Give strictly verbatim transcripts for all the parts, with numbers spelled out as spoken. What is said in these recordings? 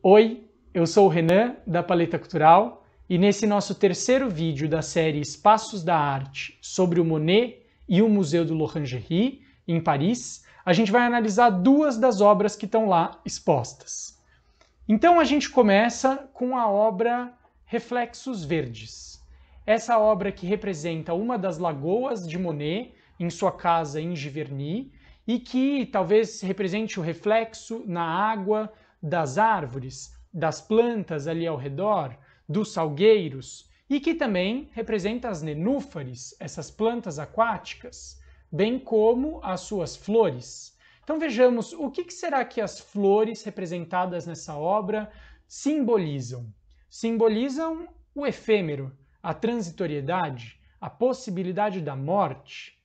Oi, eu sou o Renan, da Paleta Cultural, e nesse nosso terceiro vídeo da série Espaços da Arte sobre o Monet e o Museu do L'Orangerie, em Paris, a gente vai analisar duas das obras que estão lá expostas. Então a gente começa com a obra Reflexos Verdes. Essa obra que representa uma das lagoas de Monet em sua casa em Giverny e que talvez represente o reflexo na água das árvores, das plantas ali ao redor, dos salgueiros, e que também representa as nenúfares, essas plantas aquáticas, bem como as suas flores. Então vejamos o que será que as flores representadas nessa obra simbolizam. Simbolizam o efêmero, a transitoriedade, a possibilidade da morte.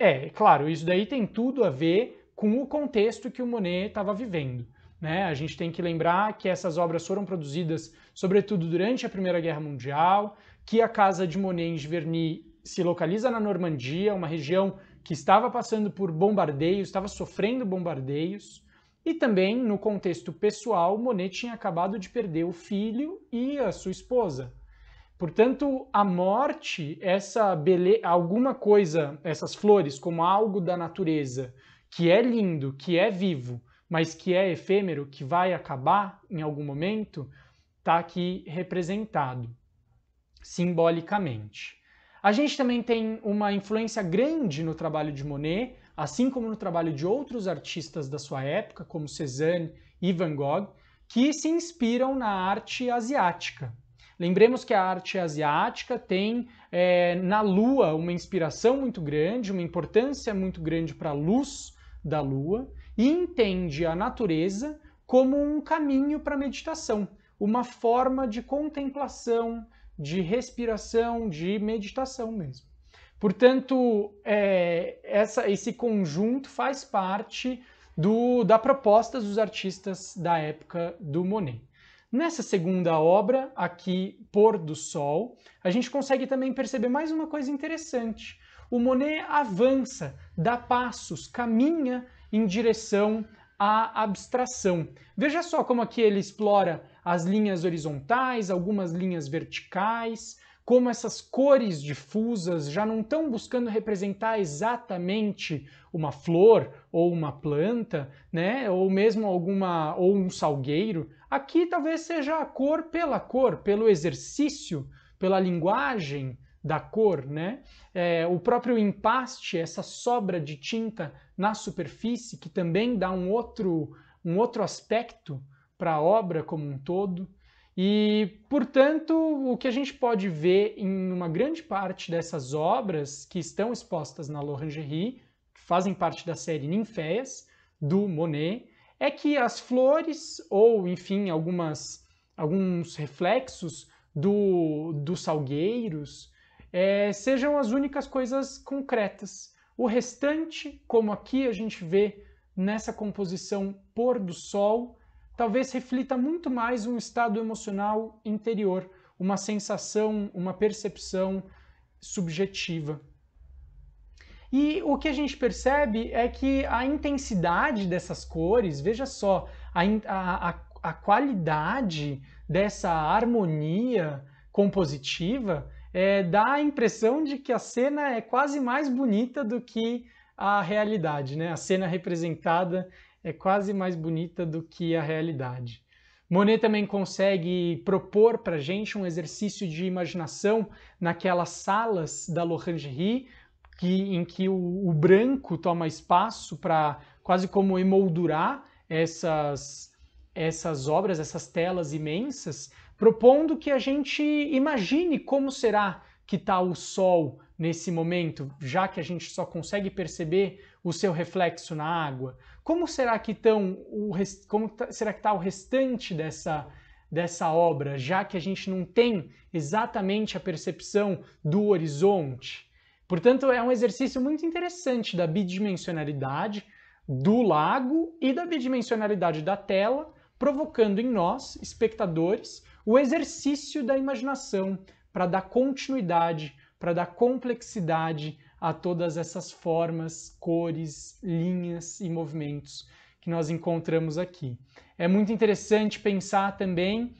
É, claro, isso daí tem tudo a ver com o contexto que o Monet estava vivendo. Né? A gente tem que lembrar que essas obras foram produzidas, sobretudo durante a Primeira Guerra Mundial, que a casa de Monet em Giverny se localiza na Normandia, uma região que estava passando por bombardeios, estava sofrendo bombardeios, e também, no contexto pessoal, Monet tinha acabado de perder o filho e a sua esposa. Portanto, a morte, essa beleza, alguma coisa, essas flores, como algo da natureza, que é lindo, que é vivo, mas que é efêmero, que vai acabar em algum momento, está aqui representado, simbolicamente. A gente também tem uma influência grande no trabalho de Monet, assim como no trabalho de outros artistas da sua época, como Cézanne e Van Gogh, que se inspiram na arte asiática. Lembremos que a arte asiática tem é, na lua uma inspiração muito grande, uma importância muito grande para a luz da lua, e entende a natureza como um caminho para a meditação, uma forma de contemplação, de respiração, de meditação mesmo. Portanto, é, essa, esse conjunto faz parte do, da proposta dos artistas da época do Monet. Nessa segunda obra, aqui, Pôr do Sol, a gente consegue também perceber mais uma coisa interessante. O Monet avança, dá passos, caminha em direção à abstração. Veja só como aqui ele explora as linhas horizontais, algumas linhas verticais, como essas cores difusas já não estão buscando representar exatamente uma flor ou uma planta, né? Ou mesmo alguma ou um salgueiro. Aqui talvez seja a cor pela cor, pelo exercício, pela linguagem da cor, né? É, o próprio empaste, essa sobra de tinta na superfície, que também dá um outro, um outro aspecto para a obra como um todo. E, portanto, o que a gente pode ver em uma grande parte dessas obras que estão expostas na L'Orangerie, que fazem parte da série Ninféias, do Monet, é que as flores, ou, enfim, algumas, alguns reflexos do, dos salgueiros, É, sejam as únicas coisas concretas. O restante, como aqui a gente vê nessa composição Pôr do Sol, talvez reflita muito mais um estado emocional interior, uma sensação, uma percepção subjetiva. E o que a gente percebe é que a intensidade dessas cores, veja só, a, a, a qualidade dessa harmonia compositiva, É, dá a impressão de que a cena é quase mais bonita do que a realidade, né? A cena representada é quase mais bonita do que a realidade. Monet também consegue propor para a gente um exercício de imaginação naquelas salas da L'Orangerie, que, em que o, o branco toma espaço para quase como emoldurar essas, essas obras, essas telas imensas, propondo que a gente imagine como será que está o sol nesse momento, já que a gente só consegue perceber o seu reflexo na água. Como será que tão o rest... como tá... será que está o restante dessa, dessa obra, já que a gente não tem exatamente a percepção do horizonte? Portanto, é um exercício muito interessante da bidimensionalidade do lago e da bidimensionalidade da tela, provocando em nós, espectadores, o exercício da imaginação para dar continuidade, para dar complexidade a todas essas formas, cores, linhas e movimentos que nós encontramos aqui. É muito interessante pensar também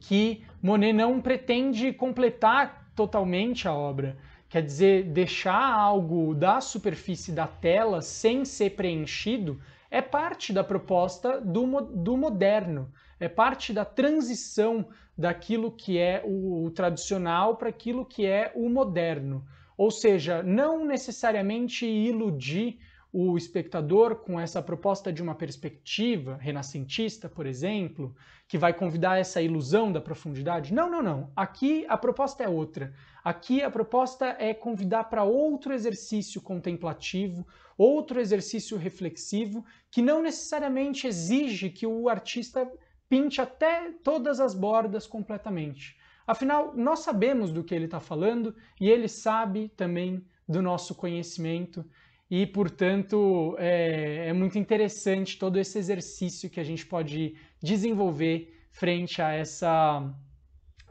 que Monet não pretende completar totalmente a obra, quer dizer, deixar algo da superfície da tela sem ser preenchido é parte da proposta do, do moderno, é parte da transição daquilo que é o, o tradicional para aquilo que é o moderno. Ou seja, não necessariamente iludir o espectador com essa proposta de uma perspectiva renascentista, por exemplo, que vai convidar essa ilusão da profundidade. Não, não, não. Aqui a proposta é outra. Aqui a proposta é convidar para outro exercício contemplativo, outro exercício reflexivo, que não necessariamente exige que o artista pinte até todas as bordas completamente. Afinal, nós sabemos do que ele está falando e ele sabe também do nosso conhecimento. E, portanto, é, é muito interessante todo esse exercício que a gente pode desenvolver frente a, essa,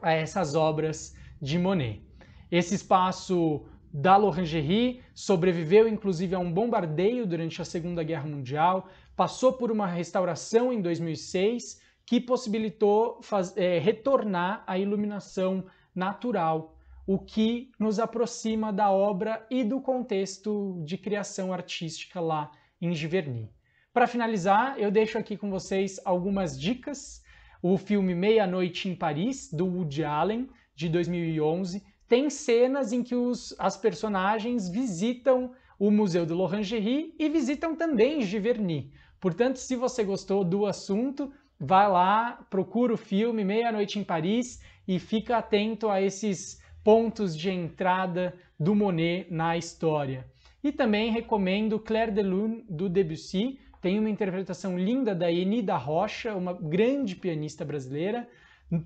a essas obras de Monet. Esse espaço da L'Orangerie sobreviveu, inclusive, a um bombardeio durante a Segunda Guerra Mundial, passou por uma restauração em dois mil e seis, que possibilitou faz, é, retornar à iluminação natural, o que nos aproxima da obra e do contexto de criação artística lá em Giverny. Para finalizar, eu deixo aqui com vocês algumas dicas. O filme Meia-Noite em Paris, do Woody Allen, de dois mil e onze, tem cenas em que os, as personagens visitam o Museu do L'Orangerie e visitam também Giverny. Portanto, se você gostou do assunto, vá lá, procura o filme Meia-Noite em Paris e fica atento a esses pontos de entrada do Monet na história. E também recomendo Claire de Lune, do Debussy, tem uma interpretação linda da Enida Rocha, uma grande pianista brasileira,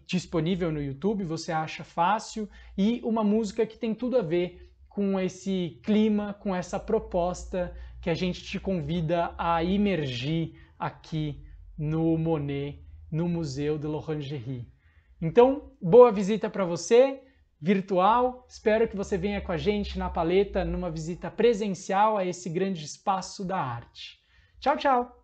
disponível no YouTube, você acha fácil, e uma música que tem tudo a ver com esse clima, com essa proposta que a gente te convida a imergir aqui no Monet, no Museu de L'Orangerie. Então, boa visita para você! Virtual. Espero que você venha com a gente na Paleta numa visita presencial a esse grande espaço da arte. Tchau, tchau!